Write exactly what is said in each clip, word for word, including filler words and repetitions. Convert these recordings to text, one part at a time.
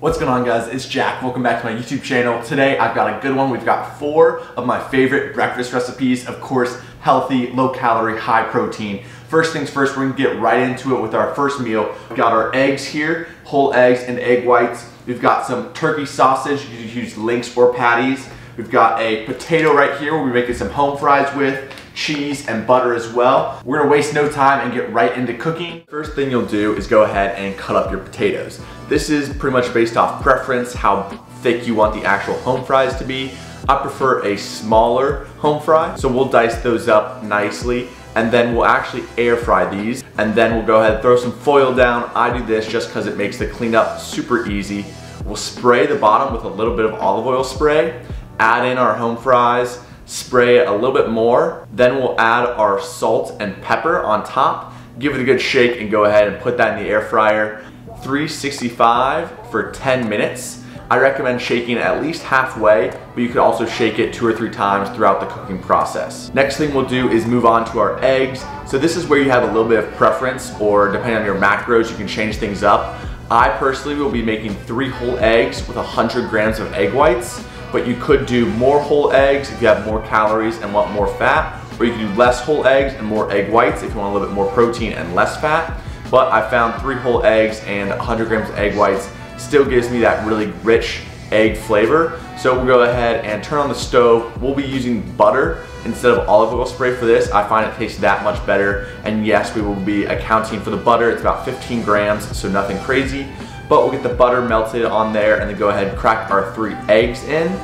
What's going on, guys? It's Jack. Welcome back to my YouTube channel. Today I've got a good one. We've got four of my favorite breakfast recipes. Of course, healthy, low calorie, high protein. First things first, we're gonna get right into it with our first meal. We've got our eggs here, whole eggs and egg whites. We've got some turkey sausage. You can use links or patties. We've got a potato right here we'll be making some home fries with, cheese and butter as well. We're gonna waste no time and get right into cooking. First thing you'll do is go ahead and cut up your potatoes. This is pretty much based off preference, how thick you want the actual home fries to be. I prefer a smaller home fry, so we'll dice those up nicely, and then we'll actually air fry these, and then we'll go ahead and throw some foil down. I do this just because it makes the cleanup super easy. We'll spray the bottom with a little bit of olive oil spray, add in our home fries, spray it a little bit more, then we'll add our salt and pepper on top, give it a good shake, and go ahead and put that in the air fryer. three sixty-five for ten minutes. I recommend shaking at least halfway, but you can also shake it two or three times throughout the cooking process. Next thing we'll do is move on to our eggs. So this is where you have a little bit of preference, or depending on your macros, you can change things up. I personally will be making three whole eggs with one hundred grams of egg whites, but you could do more whole eggs if you have more calories and want more fat, or you can do less whole eggs and more egg whites if you want a little bit more protein and less fat. But I found three whole eggs and one hundred grams of egg whites still gives me that really rich egg flavor. So we'll go ahead and turn on the stove. We'll be using butter instead of olive oil spray for this. I find it tastes that much better. And yes, we will be accounting for the butter. It's about fifteen grams, so nothing crazy. But we'll get the butter melted on there and then go ahead and crack our three eggs in.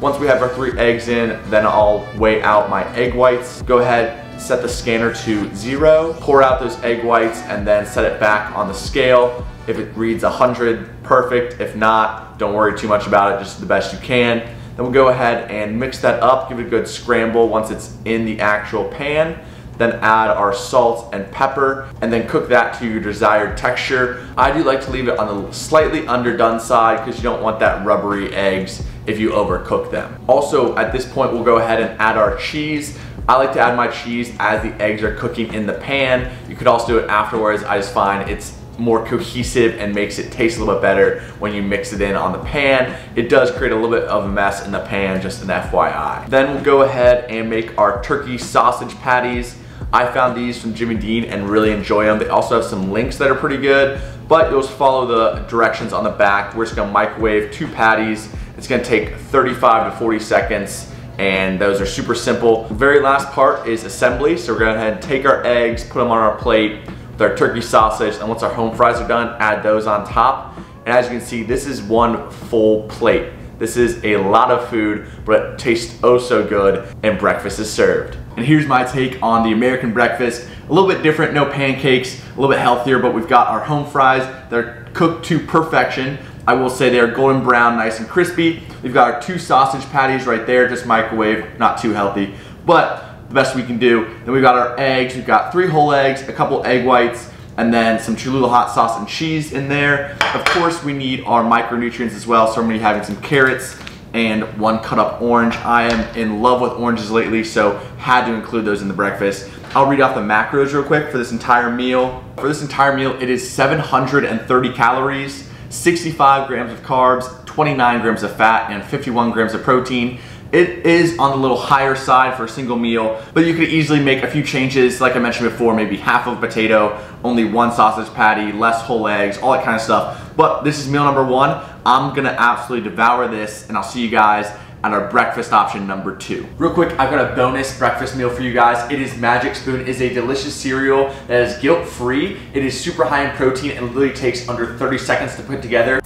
Once we have our three eggs in, then I'll weigh out my egg whites. Go ahead, set the scanner to zero, pour out those egg whites, and then set it back on the scale. If it reads one hundred, perfect. If not, don't worry too much about it, just the best you can. Then we'll go ahead and mix that up, give it a good scramble once it's in the actual pan. Then add our salt and pepper, and then cook that to your desired texture. I do like to leave it on the slightly underdone side because you don't want that rubbery eggs if you overcook them. Also, at this point, we'll go ahead and add our cheese. I like to add my cheese as the eggs are cooking in the pan. You could also do it afterwards. I just find it's more cohesive and makes it taste a little bit better when you mix it in on the pan. It does create a little bit of a mess in the pan, just an F Y I. Then we'll go ahead and make our turkey sausage patties. I found these from Jimmy Dean and really enjoy them. They also have some links that are pretty good, but you'll just follow the directions on the back. We're just gonna microwave two patties. It's gonna take thirty-five to forty seconds, and those are super simple. The very last part is assembly, so we're gonna go ahead and take our eggs, put them on our plate with our turkey sausage, and once our home fries are done, add those on top. And as you can see, this is one full plate. This is a lot of food, but it tastes oh so good, and breakfast is served. And here's my take on the American breakfast. A little bit different, no pancakes, a little bit healthier, but we've got our home fries. They're cooked to perfection. I will say they're golden brown, nice and crispy. We've got our two sausage patties right there, just microwave, not too healthy, but the best we can do. Then we've got our eggs. We've got three whole eggs, a couple egg whites, and then some Cholula hot sauce and cheese in there. Of course, we need our micronutrients as well, so I'm gonna be having some carrots and one cut up orange. I am in love with oranges lately, so had to include those in the breakfast. I'll read off the macros real quick for this entire meal. For this entire meal, it is seven hundred thirty calories, sixty-five grams of carbs, twenty-nine grams of fat, and fifty-one grams of protein. It is on the little higher side for a single meal, but you could easily make a few changes, like I mentioned before, maybe half of a potato, only one sausage patty, less whole eggs, all that kind of stuff. But this is meal number one. I'm gonna absolutely devour this, and I'll see you guys on our breakfast option number two. Real quick, I've got a bonus breakfast meal for you guys. It is Magic Spoon. It is a delicious cereal that is guilt-free. It is super high in protein and literally takes under thirty seconds to put together.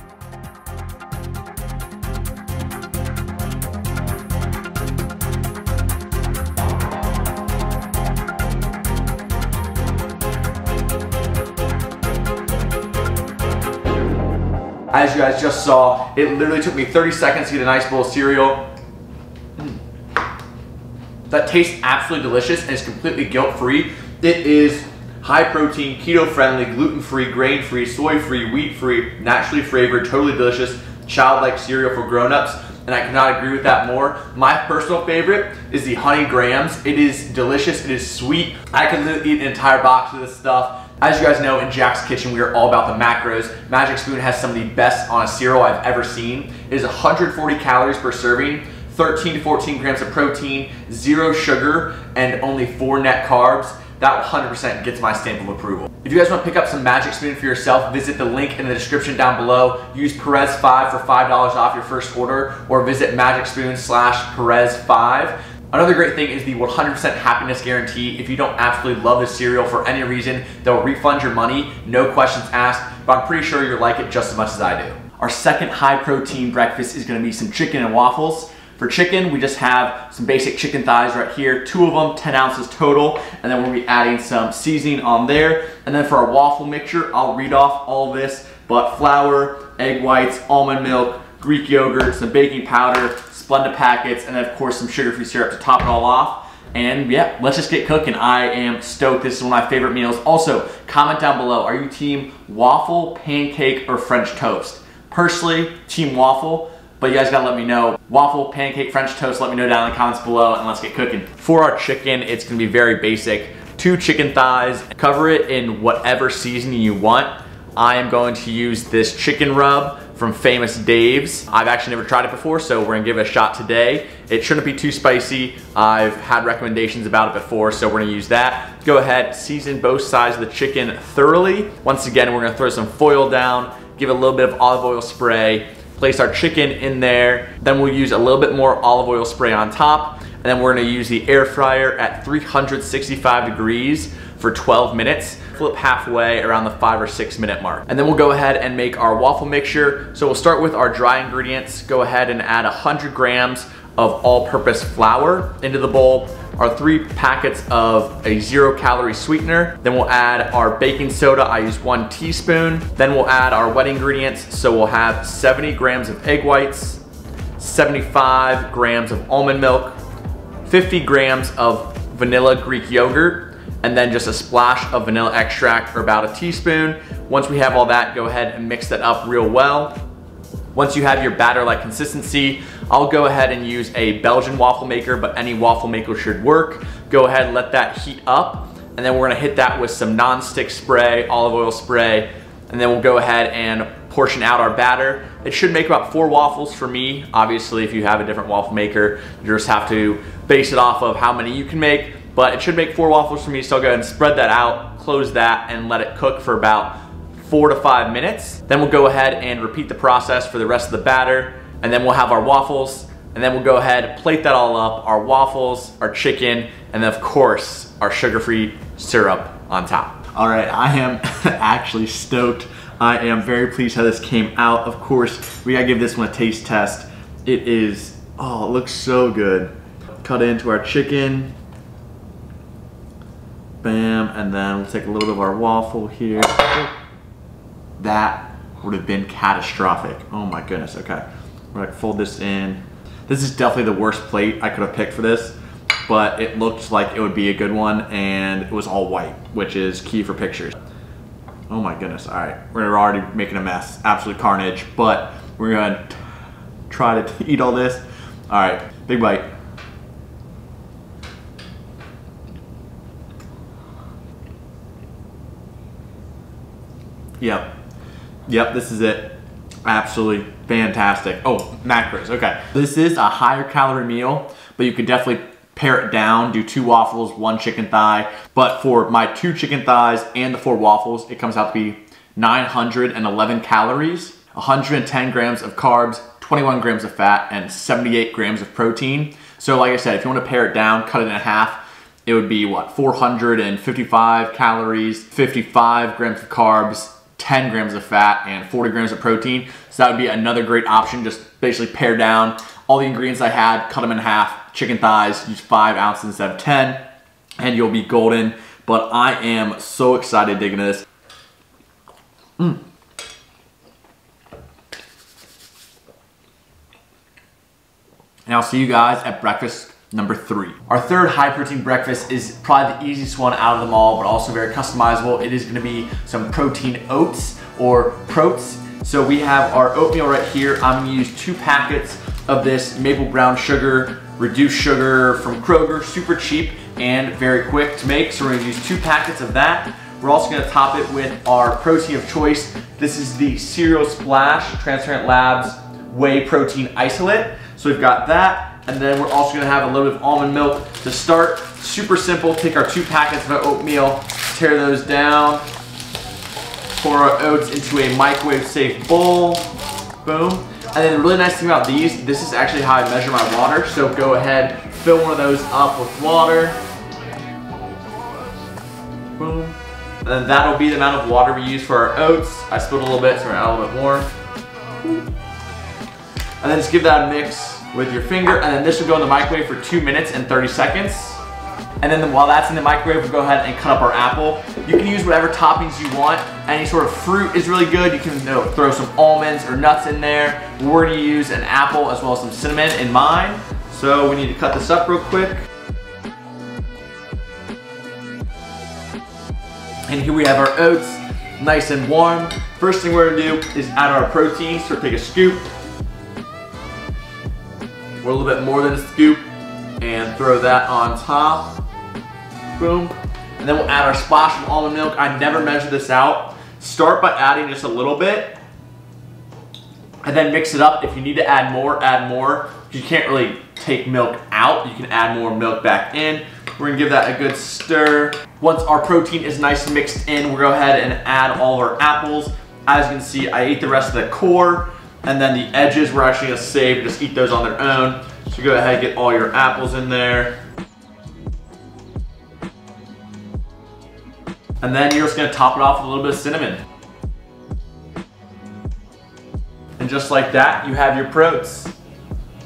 As you guys just saw, it literally took me thirty seconds to get a nice bowl of cereal. Mm. That tastes absolutely delicious and is completely guilt-free. It is high protein, keto-friendly, gluten-free, grain-free, soy-free, wheat-free, naturally flavored, totally delicious, childlike cereal for grown-ups, and I cannot agree with that more. My personal favorite is the Honey Grams. It is delicious, it is sweet. I could literally eat an entire box of this stuff. As you guys know, in Jack's Kitchen, we are all about the macros. Magic Spoon has some of the best on a cereal I've ever seen. It is one hundred forty calories per serving, thirteen to fourteen grams of protein, zero sugar, and only four net carbs. That one hundred percent gets my stamp of approval. If you guys want to pick up some Magic Spoon for yourself, visit the link in the description down below. Use Perez five for five dollars off your first order, or visit Magic Spoon slash Perez five. Another great thing is the one hundred percent happiness guarantee. If you don't absolutely love the cereal for any reason, they'll refund your money, no questions asked, but I'm pretty sure you'll like it just as much as I do. Our second high protein breakfast is gonna be some chicken and waffles. For chicken, we just have some basic chicken thighs right here, two of them, ten ounces total, and then we'll be adding some seasoning on there. And then for our waffle mixture, I'll read off all this, but flour, egg whites, almond milk, Greek yogurt, some baking powder, Splenda packets, and then of course some sugar-free syrup to top it all off. And yeah, let's just get cooking. I am stoked. This is one of my favorite meals. Also, comment down below, are you team waffle, pancake, or French toast? Personally, team waffle, but you guys gotta let me know. Waffle, pancake, French toast, let me know down in the comments below, and let's get cooking. For our chicken, it's gonna be very basic. Two chicken thighs, cover it in whatever seasoning you want. I am going to use this chicken rub from Famous Dave's. I've actually never tried it before, so we're gonna give it a shot today. It shouldn't be too spicy. I've had recommendations about it before, so we're gonna use that. Go ahead, season both sides of the chicken thoroughly. Once again, we're gonna throw some foil down, give it a little bit of olive oil spray, place our chicken in there, then we'll use a little bit more olive oil spray on top, and then we're gonna use the air fryer at three hundred sixty-five degrees for twelve minutes. Flip halfway around the five or six minute mark. And then we'll go ahead and make our waffle mixture. So we'll start with our dry ingredients. Go ahead and add one hundred grams of all-purpose flour into the bowl, our three packets of a zero calorie sweetener. Then we'll add our baking soda. I used one teaspoon. Then we'll add our wet ingredients. So we'll have seventy grams of egg whites, seventy-five grams of almond milk, fifty grams of vanilla Greek yogurt, and then just a splash of vanilla extract, or about a teaspoon. Once we have all that, go ahead and mix that up real well. Once you have your batter-like consistency, I'll go ahead and use a Belgian waffle maker, but any waffle maker should work. Go ahead and let that heat up, and then we're gonna hit that with some non-stick spray, olive oil spray, and then we'll go ahead and portion out our batter. It should make about four waffles for me. Obviously, if you have a different waffle maker, you just have to base it off of how many you can make, but it should make four waffles for me, so I'll go ahead and spread that out, close that, and let it cook for about four to five minutes. Then we'll go ahead and repeat the process for the rest of the batter, and then we'll have our waffles, and then we'll go ahead and plate that all up, our waffles, our chicken, and then of course, our sugar-free syrup on top. All right, I am actually stoked. I am very pleased how this came out. Of course, we gotta give this one a taste test. It is, oh, it looks so good. Cut into our chicken. Bam, and then we'll take a little bit of our waffle here. That would have been catastrophic. Oh my goodness, okay. We're gonna fold this in. This is definitely the worst plate I could have picked for this, but it looked like it would be a good one, and it was all white, which is key for pictures. Oh my goodness, all right. We're already making a mess, absolute carnage, but we're gonna try to eat all this. All right, big bite. Yep, yep, this is it. Absolutely fantastic. Oh, macros, okay. This is a higher calorie meal, but you could definitely pare it down, do two waffles, one chicken thigh. But for my two chicken thighs and the four waffles, it comes out to be nine hundred eleven calories, one hundred ten grams of carbs, twenty-one grams of fat, and seventy-eight grams of protein. So like I said, if you wanna pare it down, cut it in half, it would be what, four hundred fifty-five calories, fifty-five grams of carbs, ten grams of fat, and forty grams of protein. So that would be another great option. Just basically pare down all the ingredients I had, cut them in half, chicken thighs, use five ounces instead of ten, and you'll be golden. But I am so excited digging into this. Mm. And I'll see you guys at breakfast number three. Our third high protein breakfast is probably the easiest one out of them all, but also very customizable. It is gonna be some protein oats, or proats. So we have our oatmeal right here. I'm gonna use two packets of this maple brown sugar, reduced sugar from Kroger, super cheap and very quick to make. So we're gonna use two packets of that. We're also gonna top it with our protein of choice. This is the Cereal Splash Transparent Labs Whey Protein Isolate. So we've got that, and then we're also gonna have a little bit of almond milk to start. Super simple, take our two packets of our oatmeal, tear those down, pour our oats into a microwave-safe bowl, boom. And then the really nice thing about these, this is actually how I measure my water, so go ahead, fill one of those up with water, boom. And then that'll be the amount of water we use for our oats. I spilled a little bit, so we're gonna add a little bit more. And then just give that a mix with your finger, and then this will go in the microwave for two minutes and thirty seconds. And then while that's in the microwave, we'll go ahead and cut up our apple. You can use whatever toppings you want. Any sort of fruit is really good. You can you know, throw some almonds or nuts in there. We're gonna use an apple as well as some cinnamon in mine. So we need to cut this up real quick. And here we have our oats, nice and warm. First thing we're gonna do is add our protein. So take a scoop, or a little bit more than a scoop, and throw that on top. Boom. And then we'll add our splash of almond milk. I never measured this out. Start by adding just a little bit, and then mix it up. If you need to add more, add more. You can't really take milk out. You can add more milk back in. We're gonna give that a good stir. Once our protein is nice and mixed in, we'll go ahead and add all of our apples. As you can see, I ate the rest of the core, and then the edges we're actually gonna save, just eat those on their own. So go ahead and get all your apples in there. And then you're just gonna top it off with a little bit of cinnamon. And just like that, you have your protes.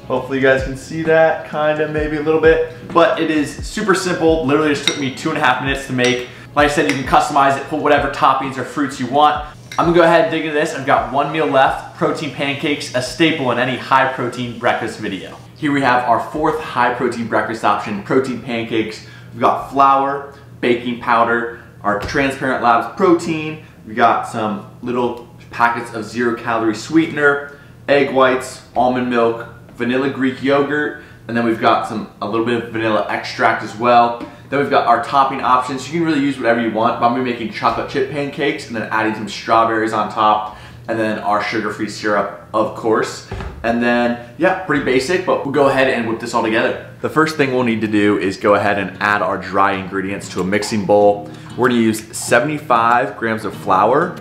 Hopefully you guys can see that, kind of, maybe a little bit. But it is super simple, literally just took me two and a half minutes to make. Like I said, you can customize it, put whatever toppings or fruits you want. I'm gonna go ahead and dig into this. I've got one meal left, protein pancakes, a staple in any high protein breakfast video. Here we have our fourth high protein breakfast option, protein pancakes. We've got flour, baking powder, our Transparent Labs protein. We've got some little packets of zero calorie sweetener, egg whites, almond milk, vanilla Greek yogurt, and then we've got some a little bit of vanilla extract as well. Then we've got our topping options. You can really use whatever you want, but I'm gonna be making chocolate chip pancakes and then adding some strawberries on top, and then our sugar-free syrup, of course. And then, yeah, pretty basic, but we'll go ahead and whip this all together. The first thing we'll need to do is go ahead and add our dry ingredients to a mixing bowl. We're gonna use seventy-five grams of flour,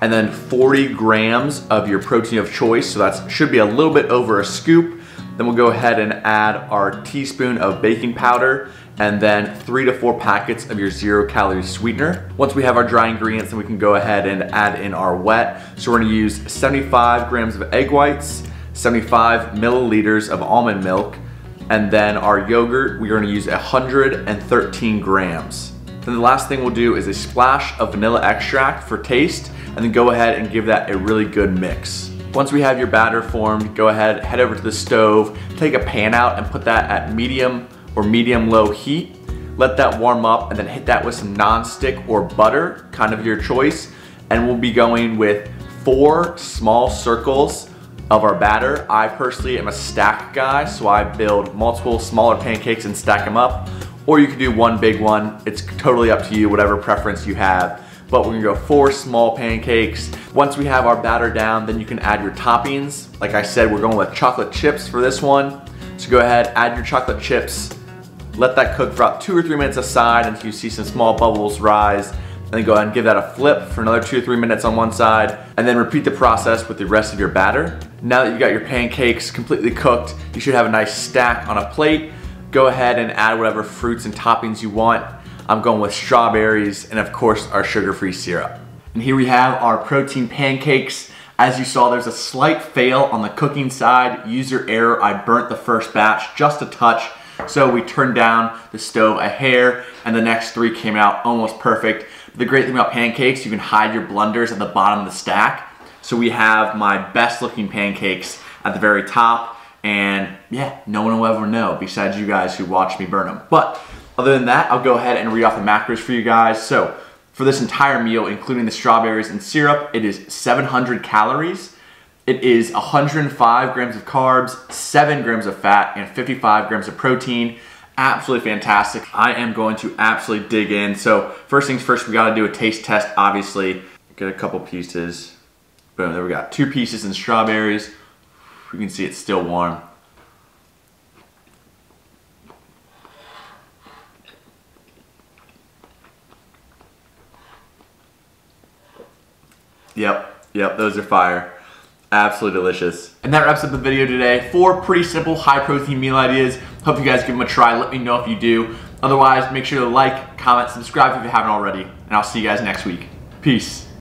and then forty grams of your protein of choice, so that should be a little bit over a scoop. Then we'll go ahead and add our teaspoon of baking powder, and then three to four packets of your zero calorie sweetener. Once we have our dry ingredients, then we can go ahead and add in our wet. So we're gonna use seventy-five grams of egg whites, seventy-five milliliters of almond milk, and then our yogurt, we're gonna use one hundred thirteen grams. Then the last thing we'll do is a splash of vanilla extract for taste, and then go ahead and give that a really good mix. Once we have your batter formed, go ahead, head over to the stove, take a pan out and put that at medium or medium-low heat. Let that warm up and then hit that with some nonstick or butter, kind of your choice. And we'll be going with four small circles of our batter. I personally am a stack guy, so I build multiple smaller pancakes and stack them up. Or you can do one big one. It's totally up to you, whatever preference you have. But we're gonna go four small pancakes. Once we have our batter down, then you can add your toppings. Like I said, we're going with chocolate chips for this one. So go ahead, add your chocolate chips, let that cook for about two or three minutes aside until you see some small bubbles rise, and then go ahead and give that a flip for another two or three minutes on one side, and then repeat the process with the rest of your batter. Now that you've got your pancakes completely cooked, you should have a nice stack on a plate. Go ahead and add whatever fruits and toppings you want. I'm going with strawberries and of course our sugar-free syrup. And here we have our protein pancakes. As you saw, there's a slight fail on the cooking side. User error, I burnt the first batch just a touch. So we turned down the stove a hair and the next three came out almost perfect. The great thing about pancakes, you can hide your blunders at the bottom of the stack. So we have my best looking pancakes at the very top, and yeah, no one will ever know besides you guys who watched me burn them. But other than that, I'll go ahead and read off the macros for you guys. So for this entire meal, including the strawberries and syrup, it is seven hundred calories. It is one hundred five grams of carbs, seven grams of fat, and fifty-five grams of protein. Absolutely fantastic. I am going to absolutely dig in. So first things first, we gotta do a taste test, obviously. Get a couple pieces. Boom, there we got two pieces and strawberries. You can see it's still warm. Yep, yep, those are fire. Absolutely delicious. And that wraps up the video today. Four pretty simple high protein meal ideas. Hope you guys give them a try. Let me know if you do. Otherwise, make sure to like, comment, subscribe if you haven't already. And I'll see you guys next week. Peace.